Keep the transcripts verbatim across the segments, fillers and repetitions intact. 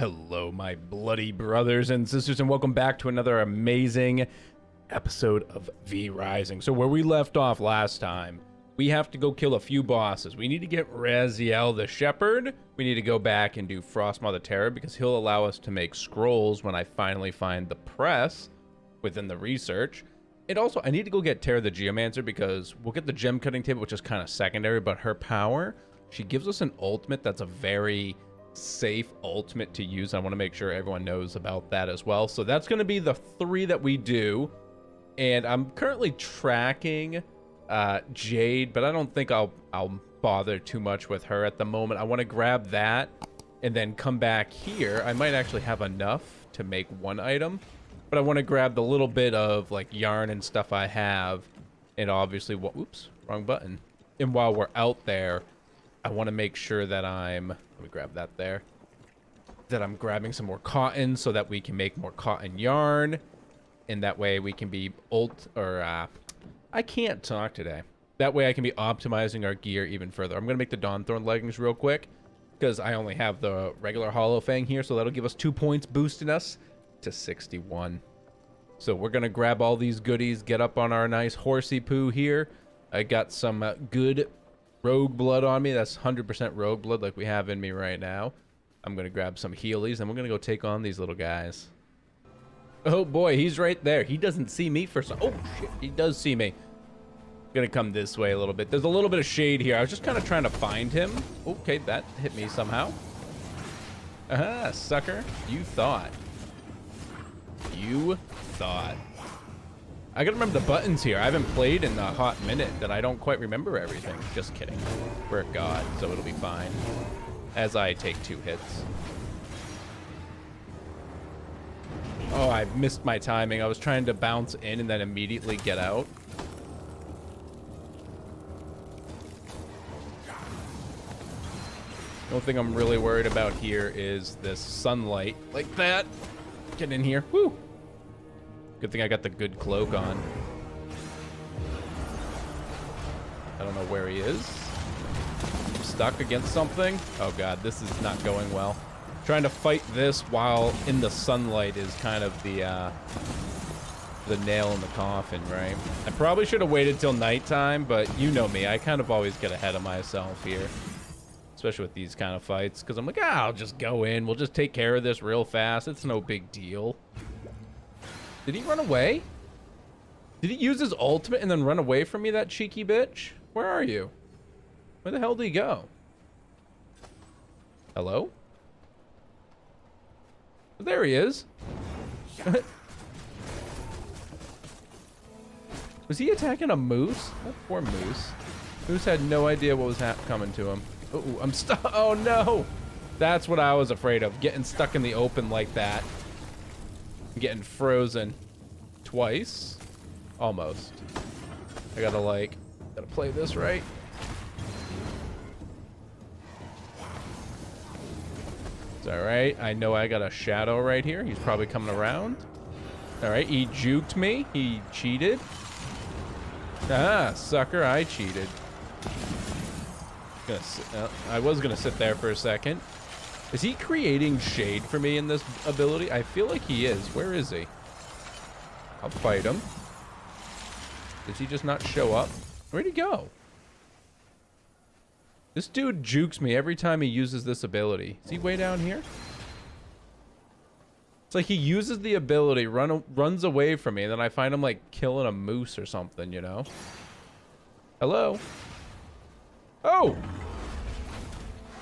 Hello, my bloody brothers and sisters, and welcome back to another amazing episode of V Rising. So where we left off last time, we have to go kill a few bosses. We need to get Raziel the Shepherd. We need to go back and do Frostmother Terra because he'll allow us to make scrolls when I finally find the press within the research. And also, I need to go get Terra the Geomancer because we'll get the gem cutting table, which is kind of secondary, but her power, she gives us an ultimate that's a very safe ultimate to use. I want to make sure everyone knows about that as well. So that's going to be the three that we do, and I'm currently tracking uh Jade, but I don't think I'll I'll bother too much with her at the moment. I want to grab that and then come back here. I might actually have enough to make one item, but I want to grab the little bit of like yarn and stuff I have, and obviously what oops wrong button and while we're out there, I want to make sure that I'm, let me grab that there, that I'm grabbing some more cotton so that we can make more cotton yarn. And that way we can be ult, or uh, I can't talk today. That way I can be optimizing our gear even further. I'm going to make the Dawnthorn leggings real quick because I only have the regular Hollowfang here. So that'll give us two points, boosting us to sixty-one. So we're going to grab all these goodies, get up on our nice horsey poo here. I got some uh, good rogue blood on me. That's one hundred percent rogue blood like we have in me right now. I'm going to grab some Heelys, and we're going to go take on these little guys. Oh, boy. He's right there. He doesn't see me for some... Oh, shit. He does see me. I'm going to come this way a little bit. There's a little bit of shade here. I was just kind of trying to find him. Okay, that hit me somehow. Ah, sucker. You thought. You thought. I gotta remember the buttons here. I haven't played in a hot minute that I don't quite remember everything. Just kidding. We're God, so it'll be fine. As I take two hits. Oh, I missed my timing. I was trying to bounce in and then immediately get out. The only thing I'm really worried about here is this sunlight. Like that. Get in here. Woo! Good thing I got the good cloak on. I don't know where he is. I'm stuck against something. Oh god, this is not going well. Trying to fight this while in the sunlight is kind of the uh, the nail in the coffin, right? I probably should have waited till nighttime, but you know me. I kind of always get ahead of myself here, especially with these kind of fights, because I'm like, ah, I'll just go in. We'll just take care of this real fast. It's no big deal. Did he run away? Did he use his ultimate and then run away from me, that cheeky bitch? Where are you? Where the hell did he go? Hello? There he is. Was he attacking a moose? That poor moose. Moose had no idea what was coming to him. Ooh, I'm stuck. Oh, no. That's what I was afraid of, getting stuck in the open like that. Getting frozen twice almost. I gotta like gotta play this right. It's all right. I know I got a shadow right here. He's probably coming around. All right, he juked me. He cheated. Ah, sucker, I cheated. Gonna sit, uh, I was gonna sit there for a second. Is he creating shade for me in this ability? I feel like he is. Where is he? I'll fight him. Does he just not show up? Where'd he go? This dude jukes me every time he uses this ability. Is he way down here? It's like he uses the ability, run, runs away from me, and then I find him like killing a moose or something, you know? Hello? Oh!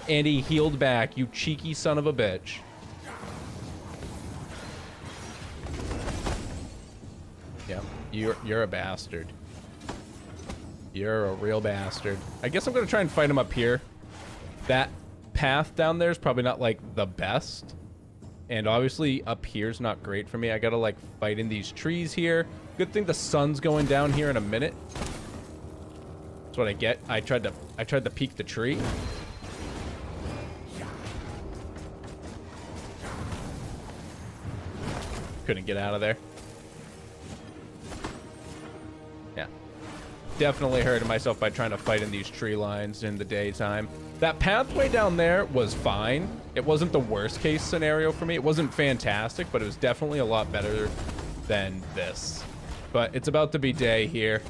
And he healed back, you cheeky son of a bitch. Yeah, you're, you're a bastard. You're a real bastard. I guess I'm going to try and fight him up here. That path down there is probably not, like, the best. And obviously, up here is not great for me. I got to, like, fight in these trees here. Good thing the sun's going down here in a minute. That's what I get. I tried to, I tried to peek the tree. Couldn't get out of there. Yeah. Definitely hurting myself by trying to fight in these tree lines in the daytime. That pathway down there was fine. It wasn't the worst case scenario for me. It wasn't fantastic, but it was definitely a lot better than this. But it's about to be day here.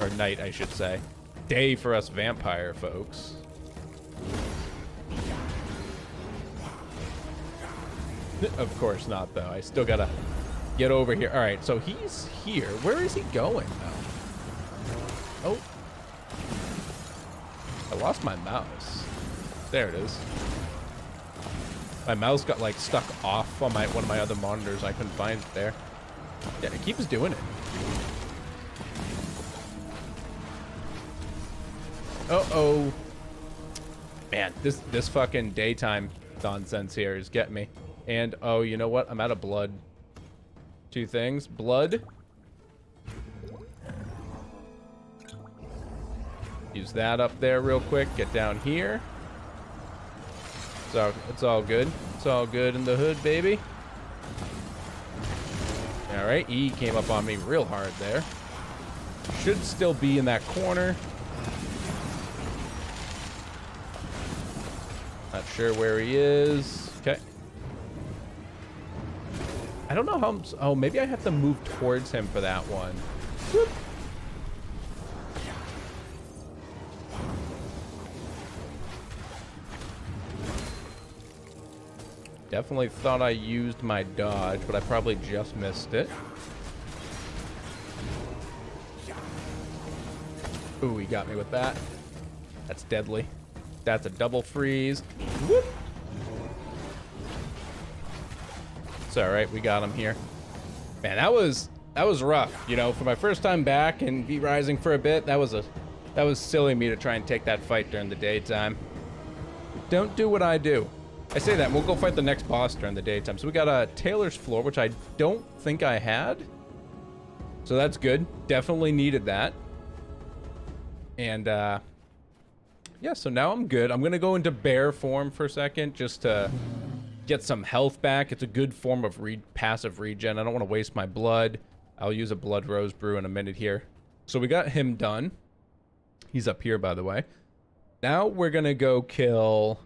Or night, I should say. Day for us vampire folks. Of course not, though. I still gotta get over here. All right, so he's here. Where is he going, though? Oh. I lost my mouse. There it is. My mouse got, like, stuck off on my one of my other monitors. I couldn't find it there. Yeah, it keeps doing it. Uh-oh. Man, this, this fucking daytime nonsense here is getting me. And, oh, you know what? I'm out of blood. Two things. Blood. Use that up there real quick. Get down here. It's all, it's all good. It's all good in the hood, baby. All right. E came up on me real hard there. Should still be in that corner. Not sure where he is. Okay. I don't know how I'm... Oh, maybe I have to move towards him for that one. Whoop. Definitely thought I used my dodge, but I probably just missed it. Ooh, he got me with that. That's deadly. That's a double freeze. Whoop. It's all right, we got him here. Man, that was that was rough, you know, for my first time back and V Rising for a bit. That was a that was silly of me to try and take that fight during the daytime. Don't do what I do. I say that, and we'll go fight the next boss during the daytime. So we got a Taylor's Floor, which I don't think I had. So that's good. Definitely needed that. And uh yeah, so now I'm good. I'm gonna go into bear form for a second just to get some health back. It's a good form of re passive regen. I don't want to waste my blood. I'll use a blood rose brew in a minute here. So we got him done. He's up here, by the way. Now we're going to go kill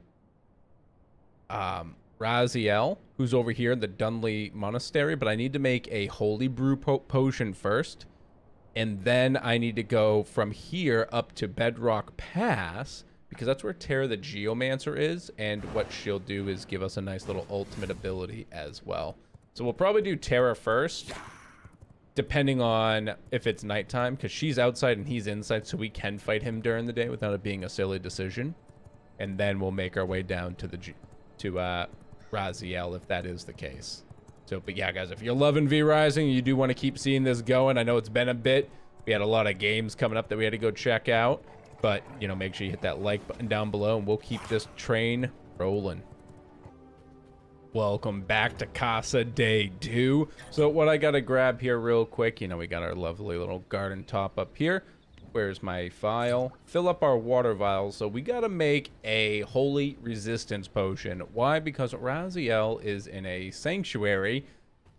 um, Raziel, who's over here in the Dunley Monastery. But I need to make a holy brew po potion first. And then I need to go from here up to Bedrock Pass, because that's where Terra the Geomancer is, and what she'll do is give us a nice little ultimate ability as well. So we'll probably do Terra first, depending on if it's nighttime, because she's outside and he's inside, so we can fight him during the day without it being a silly decision. And then we'll make our way down to the G to uh, Raziel, if that is the case. So, but yeah, guys, if you're loving V Rising, you do want to keep seeing this going. I know it's been a bit. We had a lot of games coming up that we had to go check out. But, you know, make sure you hit that like button down below, and we'll keep this train rolling. Welcome back to Casa Day two. So what I got to grab here real quick, you know, we got our lovely little garden top up here. Where's my vial? Fill up our water vial. So we got to make a holy resistance potion. Why? Because Raziel is in a sanctuary,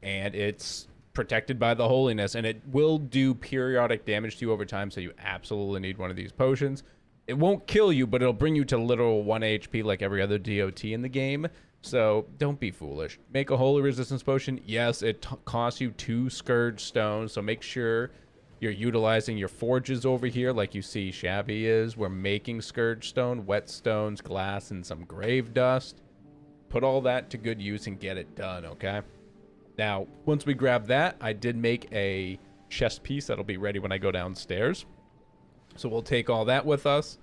and it's protected by the holiness, and it will do periodic damage to you over time, so you absolutely need one of these potions. It won't kill you, but it'll bring you to literal one H P like every other D O T in the game, so don't be foolish. Make a holy resistance potion. Yes, it t costs you two scourge stones, so make sure you're utilizing your forges over here like you see Shabby is. We're making scourge stone, whetstones, glass, and some grave dust. Put all that to good use and get it done, okay? Now, once we grab that, I did make a chest piece that'll be ready when I go downstairs. So we'll take all that with us.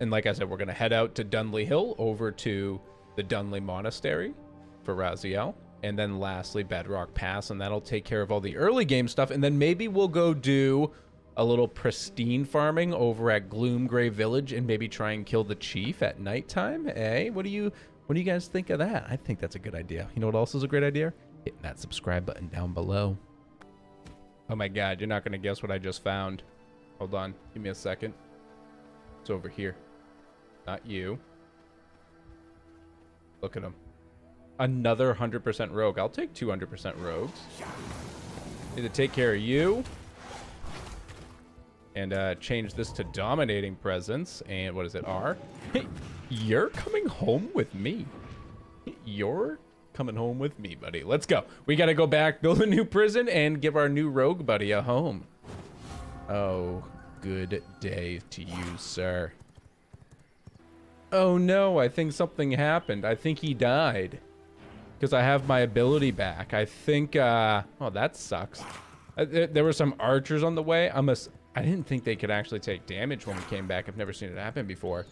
And like I said, we're going to head out to Dunley Hill, over to the Dunley Monastery for Raziel. And then lastly, Bedrock Pass, and that'll take care of all the early game stuff. And then maybe we'll go do a little pristine farming over at Gloom Grey Village and maybe try and kill the chief at nighttime. Eh? What do you, what do you guys think of that? I think that's a good idea. You know what else is a great idea? Hitting that subscribe button down below. Oh my god, you're not gonna guess what I just found. Hold on, give me a second. It's over here. Not you. Look at him. Another one hundred percent rogue. I'll take two hundred percent rogues. Need to take care of you. And uh, change this to dominating presence. And what is it, R? Hey. You're coming home with me. You're coming home with me, buddy. Let's go. We got to go back, build a new prison, and give our new rogue buddy a home. Oh, good day to you, sir. Oh, no. I think something happened. I think he died. Because I have my ability back. I think... Uh, oh, that sucks. Uh, there, there were some archers on the way. I must... I didn't think they could actually take damage when we came back. I've never seen it happen before.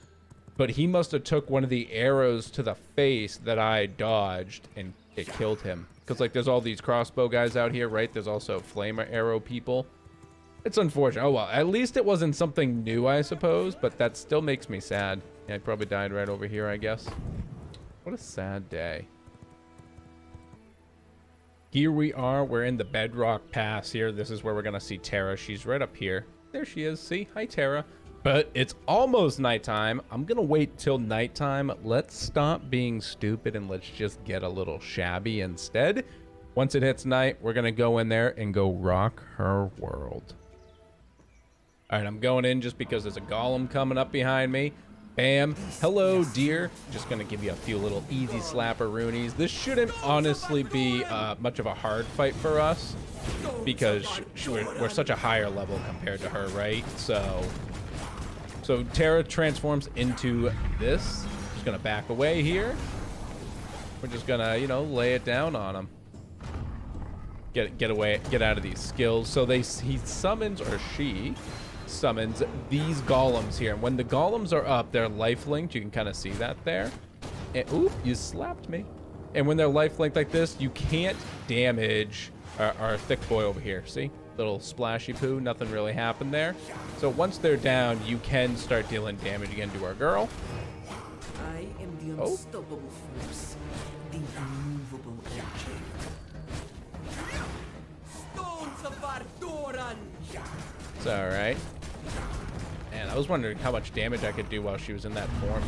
But he must have took one of the arrows to the face that I dodged, and it killed him. Because, like, there's all these crossbow guys out here, right? There's also flame arrow people. It's unfortunate. Oh, well, at least it wasn't something new, I suppose. But that still makes me sad. Yeah, I probably died right over here, I guess. What a sad day. Here we are. We're in the Bedrock Pass here. This is where we're going to see Terra. She's right up here. There she is. See? Hi, Terra. But it's almost nighttime. I'm going to wait till nighttime. Let's stop being stupid and let's just get a little shabby instead. Once it hits night, we're going to go in there and go rock her world. All right, I'm going in just because there's a golem coming up behind me. Bam. Hello, dear. Just going to give you a few little easy slapper roonies. This shouldn't honestly be uh, much of a hard fight for us because we're, we're such a higher level compared to her, right? So... So Terra transforms into this. Just gonna back away here. We're just gonna, you know, lay it down on him. Get get away, get out of these skills. So they he summons or she summons these golems here. And when the golems are up, they're life-linked. You can kind of see that there. And oop, you slapped me. And when they're life-linked like this, you can't damage our, our thick boy over here. See? Little splashy poo, nothing really happened there. So once they're down, you can start dealing damage again to our girl. I am the unstoppable oh. force, the immovable agent. Stones of Ardoran. It's all right. And I was wondering how much damage I could do while she was in that form.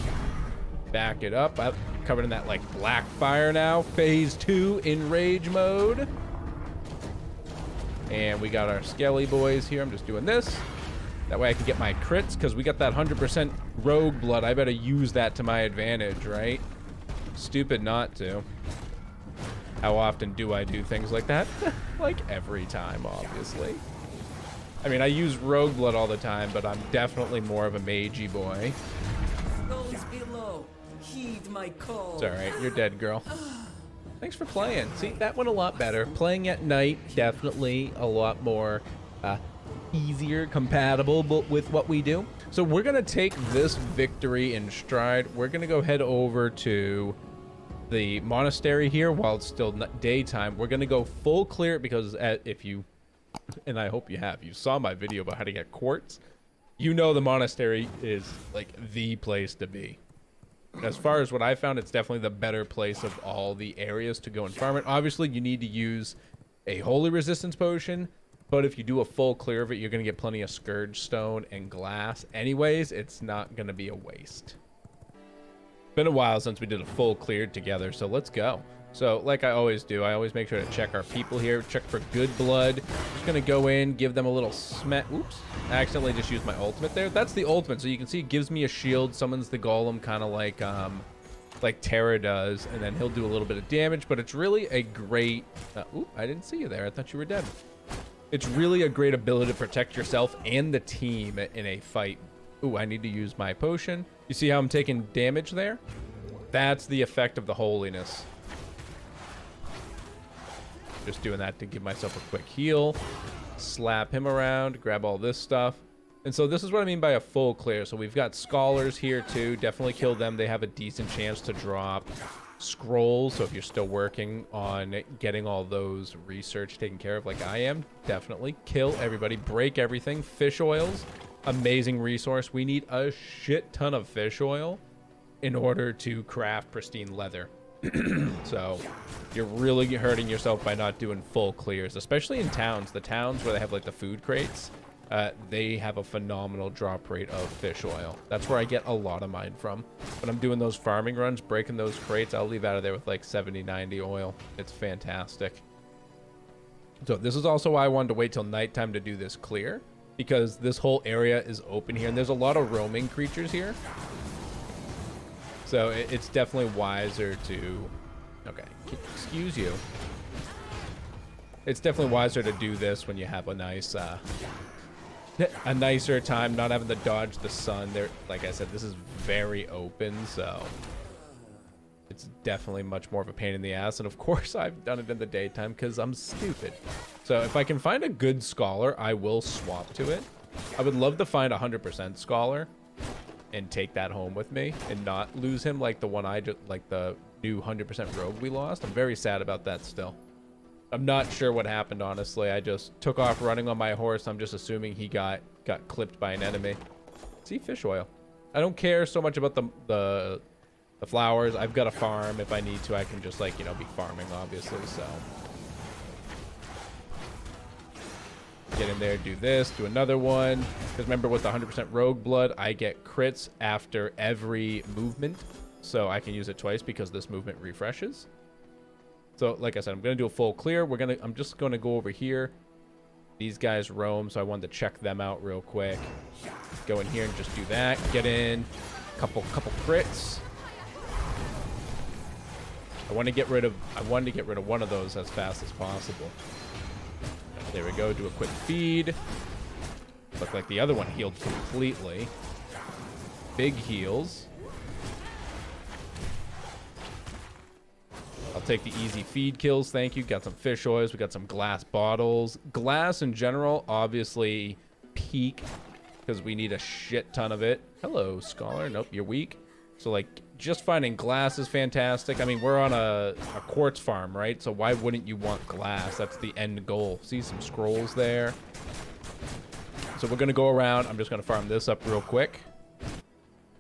Back it up. I'm covered in that like black fire now. Phase two in rage mode. And we got our skelly boys here. I'm just doing this. That way I can get my crits because we got that one hundred percent rogue blood. I better use that to my advantage, right? Stupid not to. How often do I do things like that? Like every time, obviously. I mean, I use rogue blood all the time, but I'm definitely more of a magey boy. Those below, heed my call. It's all right. You're dead, girl. Thanks for playing. See, that went a lot better. Playing at night, definitely a lot more uh, easier, compatible but with what we do. So we're going to take this victory in stride. We're going to go head over to the monastery here while it's still daytime. We're going to go full clear because if you, and I hope you have, you saw my video about how to get quartz. You know the monastery is like the place to be. As far as what I found, it's definitely the better place of all the areas to go and farm it. Obviously, you need to use a holy resistance potion, but if you do a full clear of it, you're going to get plenty of scourge stone and glass. Anyways, it's not going to be a waste. Been a while since we did a full clear together, so let's go. So like I always do, I always make sure to check our people here, check for good blood. Just going to go in, give them a little smack. Oops, I accidentally just used my ultimate there. That's the ultimate. So you can see it gives me a shield, summons the golem kind of like um, like Terra does, and then he'll do a little bit of damage. But it's really a great... Uh, oop, I didn't see you there. I thought you were dead. It's really a great ability to protect yourself and the team in a fight. Ooh, I need to use my potion. You see how I'm taking damage there? That's the effect of the holiness. Just doing that to give myself a quick heal, slap him around, grab all this stuff. And so this is what I mean by a full clear. So we've got scholars here too. Definitely kill them. They have a decent chance to drop scrolls. So if you're still working on getting all those research taken care of like I am, definitely kill everybody, break everything. Fish oils, amazing resource. We need a shit ton of fish oil in order to craft pristine leather. So you're really hurting yourself by not doing full clears, especially in towns. The towns where they have like the food crates, uh, they have a phenomenal drop rate of fish oil. That's where I get a lot of mine from. When I'm doing those farming runs, breaking those crates, I'll leave out of there with like seventy, ninety oil. It's fantastic. So this is also why I wanted to wait till nighttime to do this clear, because this whole area is open here and there's a lot of roaming creatures here. So it, it's definitely wiser to... Okay, excuse you. It's definitely wiser to do this when you have a nice... Uh, a nicer time, not having to dodge the sun. There, like I said, this is very open, so... It's definitely much more of a pain in the ass. And of course, I've done it in the daytime because I'm stupid. So if I can find a good scholar, I will swap to it. I would love to find a one hundred percent scholar and take that home with me and not lose him like the one I just, like the new one hundred percent rogue we lost. I'm very sad about that still. I'm not sure what happened, honestly. I just took off running on my horse. I'm just assuming he got, got clipped by an enemy. See, fish oil. I don't care so much about the... the The flowers, I've got a farm. If I need to, I can just, like, you know, be farming, obviously, so. Get in there, do this, do another one. Because remember, with the one hundred percent rogue blood, I get crits after every movement. So I can use it twice because this movement refreshes. So, like I said, I'm going to do a full clear. We're gonna. I'm just going to go over here. These guys roam, so I wanted to check them out real quick. Go in here and just do that. Get in. Couple, couple crits. I want to get rid of I wanted to get rid of one of those as fast as possible. There we go, do a quick feed. Looked like the other one healed completely. Big heals. I'll take the easy feed kills, thank you. Got some fish oils, we got some glass bottles. Glass in general, obviously peak, because we need a shit ton of it. Hello, scholar. Nope, you're weak. So, like, just finding glass is fantastic. I mean, we're on a, a quartz farm, right? So why wouldn't you want glass? That's the end goal. See some scrolls there. So we're going to go around. I'm just going to farm this up real quick.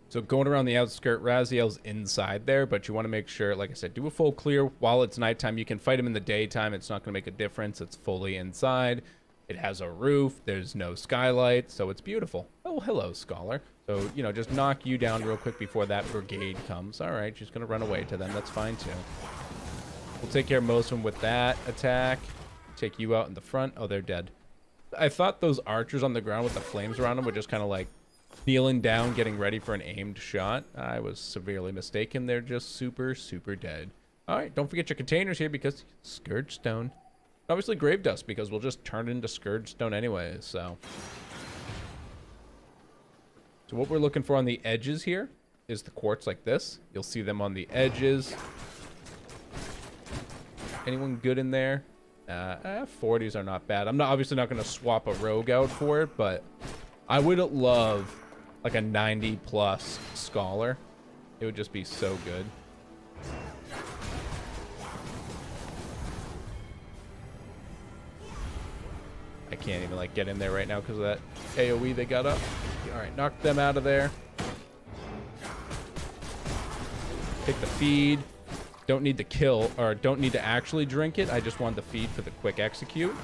So going around the outskirt, Raziel's inside there, but you want to make sure, like I said, do a full clear while it's nighttime. You can fight him in the daytime. It's not going to make a difference. It's fully inside. It has a roof. There's no skylight, so it's beautiful. Oh, hello, scholar. So, you know, just knock you down real quick before that brigade comes. All right, she's going to run away to them. That's fine, too. We'll take care of most of them with that attack. Take you out in the front. Oh, they're dead. I thought those archers on the ground with the flames around them were just kind of like kneeling down, getting ready for an aimed shot. I was severely mistaken. They're just super, super dead. All right, don't forget your containers here because Scourge Stone. Obviously, Grave Dust, because we'll just turn it into Scourge Stone anyway, so... So what we're looking for on the edges here is the quartz like this. You'll see them on the edges. Anyone good in there? Uh, eh, forties are not bad. I'm not obviously not going to swap a rogue out for it, but I would love like a ninety plus scholar. It would just be so good. I can't even like get in there right now because of that A O E they got up. All right, knock them out of there. Take the feed. Don't need to kill, or don't need to actually drink it. I just want the feed for the quick execute.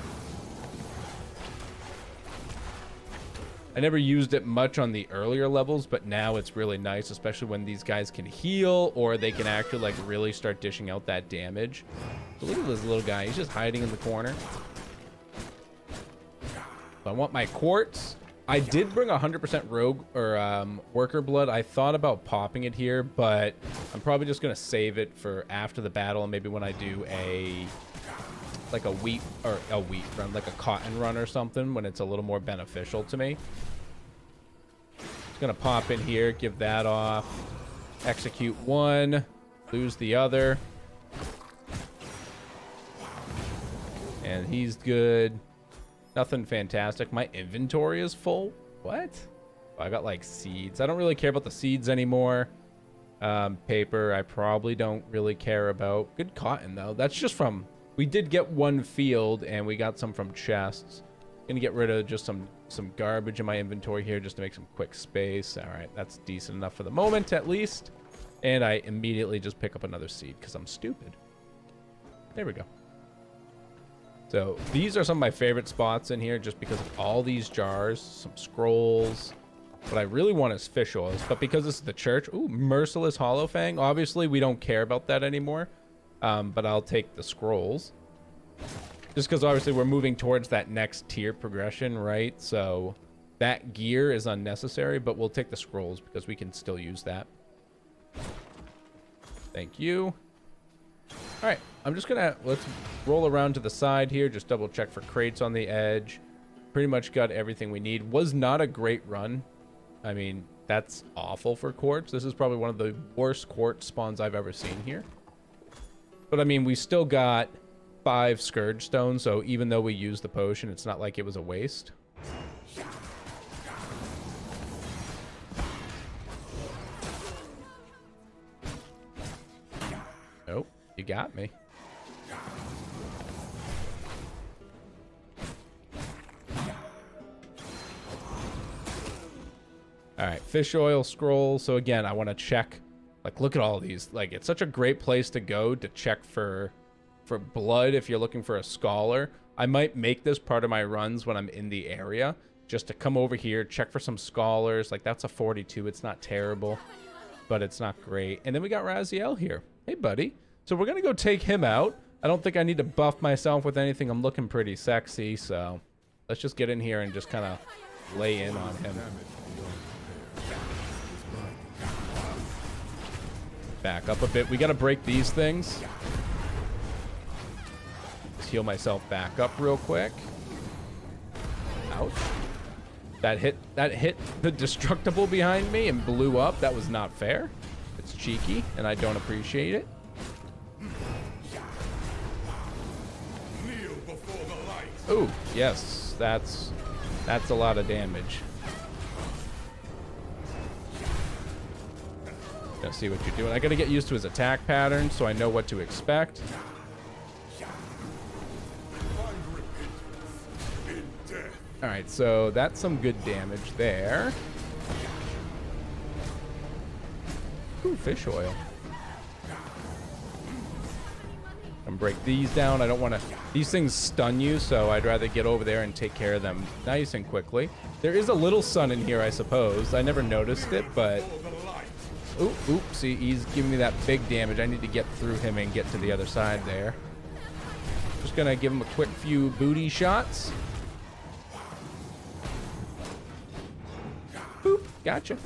I never used it much on the earlier levels, but now it's really nice, especially when these guys can heal or they can actually like really start dishing out that damage. So look at this little guy. He's just hiding in the corner. So I want my quartz. I did bring one hundred percent rogue or um, worker blood. I thought about popping it here, but I'm probably just going to save it for after the battle. And maybe when I do a, like a wheat or a wheat run, like a cotton run or something, when it's a little more beneficial to me. It's going to pop in here, give that off, execute one, lose the other. And he's good. Nothing fantastic. My inventory is full. What? I got like seeds. I don't really care about the seeds anymore. Um, paper, I probably don't really care about. Good cotton though. That's just from, we did get one field and we got some from chests. Gonna get rid of just some, some garbage in my inventory here just to make some quick space. All right, that's decent enough for the moment at least. And I immediately just pick up another seed because I'm stupid. There we go. So these are some of my favorite spots in here just because of all these jars, some scrolls. What I really want is fish oils, but because this is the church, ooh, merciless Hollowfang. Obviously, we don't care about that anymore, um, but I'll take the scrolls. Just because obviously we're moving towards that next tier progression, right? So that gear is unnecessary, but we'll take the scrolls because we can still use that. Thank you. All right, I'm just gonna, let's roll around to the side here, just double check for crates on the edge. Pretty much got everything we need. Was not a great run. I mean, that's awful for quartz. This is probably one of the worst quartz spawns I've ever seen here. But I mean, we still got five scourge stones, so even though we used the potion, it's not like it was a waste. Oh, you got me. All right, fish oil scroll. So again, I want to check, like, look at all these. Like, it's such a great place to go to check for for blood if you're looking for a scholar. I might make this part of my runs when I'm in the area, just to come over here, check for some scholars. Like, that's a forty-two. It's not terrible, but it's not great. And then we got Raziel here. Hey, buddy. So we're going to go take him out. I don't think I need to buff myself with anything. I'm looking pretty sexy, so let's just get in here and just kind of lay in on him. Back up a bit. We got to break these things. Just heal myself back up real quick. Ouch. That hit, that hit the destructible behind me and blew up. That was not fair. It's cheeky, and I don't appreciate it. Ooh, yes. That's, that's a lot of damage. Let's see what you're doing. I gotta get used to his attack pattern so I know what to expect. All right, so that's some good damage there. Ooh, fish oil. And break these down. I don't want to, these things stun you, so I'd rather get over there and take care of them nice and quickly. There is a little sun in here, I suppose. I never noticed it, but Oop, oop, see, he's giving me that big damage. I need to get through him and get to the other side there. Just gonna give him a quick few booty shots. Boop, gotcha.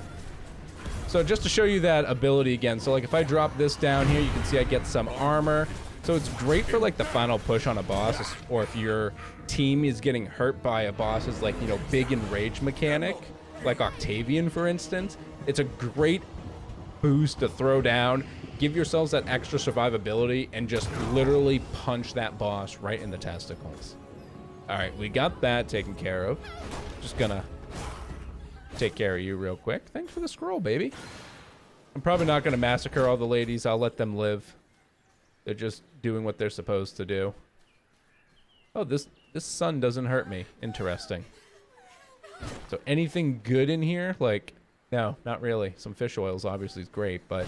So just to show you that ability again, so like if I drop this down here, you can see I get some armor. So it's great for like the final push on a boss, or if your team is getting hurt by a boss's, like, you know, big enrage mechanic, like Octavian, for instance. It's a great boost to throw down, give yourselves that extra survivability, and just literally punch that boss right in the testicles. All right, we got that taken care of. Just gonna take care of you real quick. Thanks for the scroll, baby. I'm probably not gonna massacre all the ladies. I'll let them live. They're just doing what they're supposed to do. Oh, this this sun doesn't hurt me. Interesting. So anything good in here? Like, no, not really. Some fish oils obviously is great, but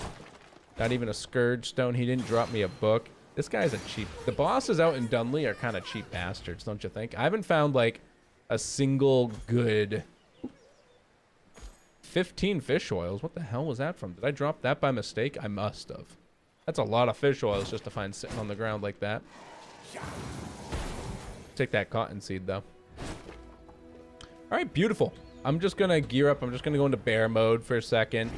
not even a scourge stone. He didn't drop me a book. This guy's a cheap. The bosses out in Dunley are kind of cheap bastards, don't you think? I haven't found like a single good. fifteen fish oils. What the hell was that from? Did I drop that by mistake? I must have. That's a lot of fish oils just to find sitting on the ground like that. Take that cotton seed though. All right, beautiful. I'm just going to gear up. I'm just going to go into bear mode for a second.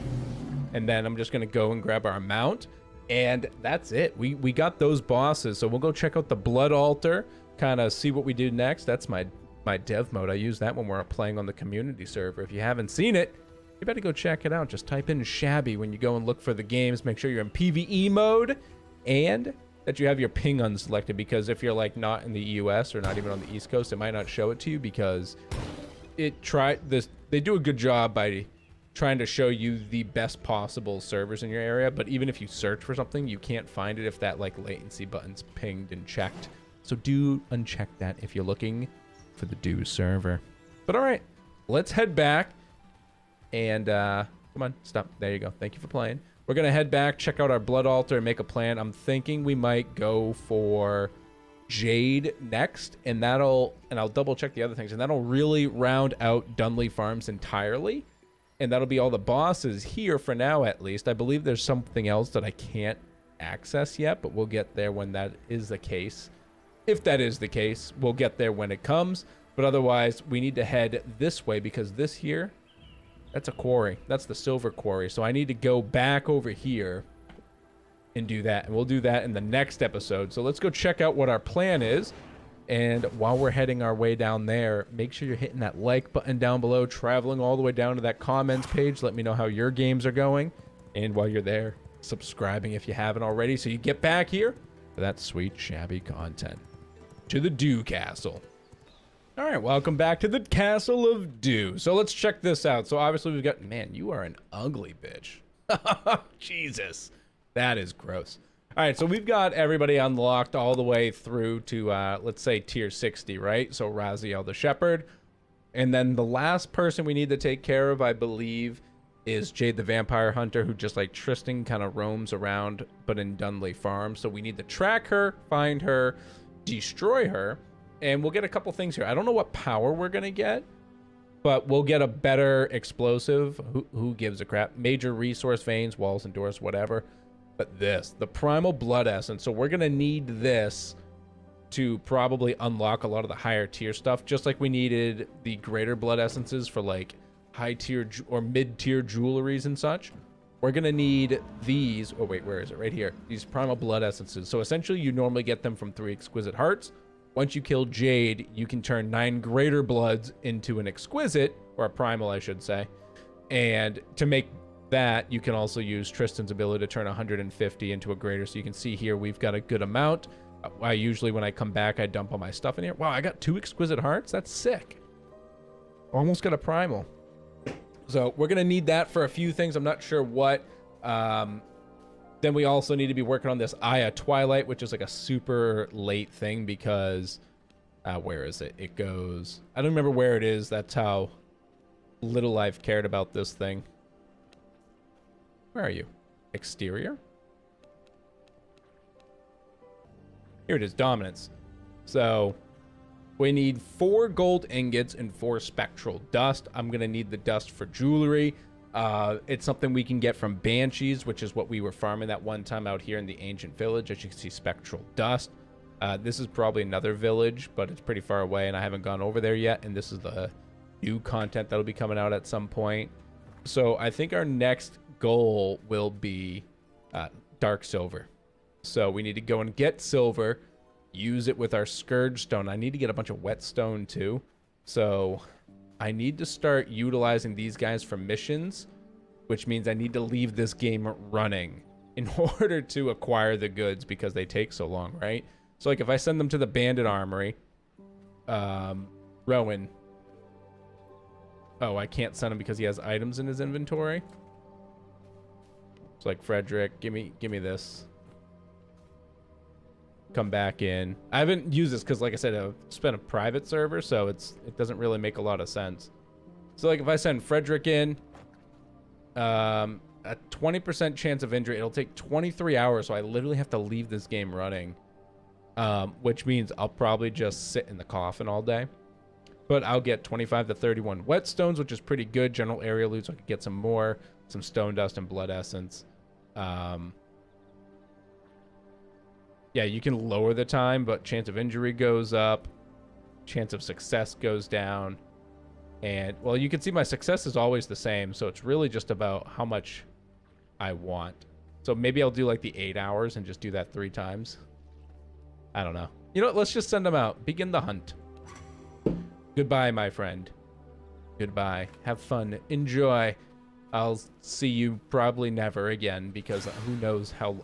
And then I'm just going to go and grab our mount. And that's it. We, we got those bosses. So we'll go check out the blood altar, kind of see what we do next. That's my, my dev mode. I use that when we're playing on the community server. If you haven't seen it, you better go check it out. Just type in Shabby when you go and look for the games. Make sure you're in PvE mode and that you have your ping unselected, because if you're like not in the U S or not even on the East Coast, it might not show it to you because It try this. They do a good job by trying to show you the best possible servers in your area. But even if you search for something, you can't find it if that like latency button's pinged and checked. So do uncheck that if you're looking for the due server. But all right, let's head back and uh, come on, stop. There you go. Thank you for playing. We're gonna head back, check out our blood altar, and make a plan. I'm thinking we might go for Jade next, and that'll and I'll double check the other things, and that'll really round out Dunley Farms entirely, and that'll be all the bosses here for now. At least I believe there's something else that I can't access yet, but we'll get there when that is the case. If that is the case, we'll get there when it comes, but otherwise we need to head this way, because this here, that's a quarry. That's the silver quarry. So I need to go back over here and do that. And we'll do that in the next episode. So let's go check out what our plan is. And while we're heading our way down there, make sure you're hitting that like button down below, traveling all the way down to that comments page. Let me know how your games are going. And while you're there, subscribing if you haven't already, so you get back here for that sweet, shabby content. To the Dew Castle. All right, welcome back to the Castle of Dew. So let's check this out. So obviously we've got, man, you are an ugly bitch. Jesus, that is gross. All right, so we've got everybody unlocked all the way through to, uh, let's say, tier sixty, right? So Raziel the Shepherd. And then the last person we need to take care of, I believe, is Jade the Vampire Hunter, who just like Tristan kind of roams around, but in Dunley Farm. So we need to track her, find her, destroy her, and we'll get a couple things here. I don't know what power we're going to get, but we'll get a better explosive. Who, who gives a crap? Major resource veins, walls, and doors, whatever. But this, the primal blood essence. So we're going to need this to probably unlock a lot of the higher tier stuff, just like we needed the greater blood essences for like high tier or mid tier jewelries and such. We're going to need these. Oh, wait, where is it? Right here. These primal blood essences. So essentially you normally get them from three exquisite hearts. Once you kill Jade, you can turn nine greater bloods into an exquisite, or a primal, I should say. And to make that, you can also use Tristan's ability to turn one hundred fifty into a greater. So you can see here we've got a good amount. I usually, when I come back, I dump all my stuff in here. Wow, I got two exquisite hearts. That's sick. Almost got a primal. So we're going to need that for a few things. I'm not sure what. Um, then we also need to be working on this Eye of Twilight, which is like a super late thing because... Uh, where is it? It goes... I don't remember where it is. That's how little I've cared about this thing. Where are you? Exterior? Here it is, dominance. So we need four gold ingots and four spectral dust. I'm going to need the dust for jewelry. Uh, it's something we can get from banshees, which is what we were farming that one time out here in the ancient village. As you can see, spectral dust. Uh, this is probably another village, but it's pretty far away and I haven't gone over there yet. And this is the new content that'll be coming out at some point. So I think our next goal will be uh, dark silver. So we need to go and get silver, use it with our scourge stone. I need to get a bunch of whetstone too. So I need to start utilizing these guys for missions, which means I need to leave this game running in order to acquire the goods because they take so long, right? So like if I send them to the bandit armory, um, Rowan. Oh, I can't send him because he has items in his inventory. It's like, Frederick, give me, give me this. Come back in. I haven't used this because, like I said, it's been a private server, so it's it doesn't really make a lot of sense. So, like, if I send Frederick in, um, a twenty percent chance of injury. It'll take twenty-three hours, so I literally have to leave this game running, um, which means I'll probably just sit in the coffin all day. But I'll get twenty-five to thirty-one whetstones, which is pretty good. General area loot, so I can get some more, some stone dust and blood essence. Um, yeah, you can lower the time, but chance of injury goes up. Chance of success goes down. And, well, you can see my success is always the same, so it's really just about how much I want. So maybe I'll do, like, the eight hours and just do that three times. I don't know. You know what? Let's just send them out. Begin the hunt. Goodbye, my friend. Goodbye. Have fun. Enjoy. I'll see you probably never again because who knows how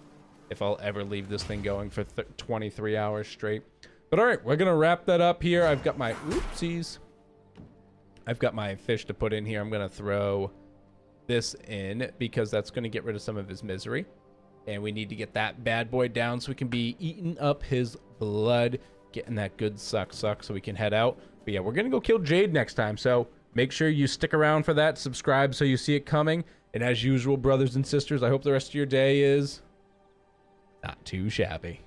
if I'll ever leave this thing going for twenty-three hours straight. But all right, we're going to wrap that up here. I've got my oopsies. I've got my fish to put in here. I'm going to throw this in because that's going to get rid of some of his misery. And we need to get that bad boy down so we can be eating up his blood, getting that good suck suck so we can head out. But yeah, we're going to go kill Jade next time. So make sure you stick around for that. Subscribe so you see it coming. And as usual, brothers and sisters, I hope the rest of your day is not too shabby.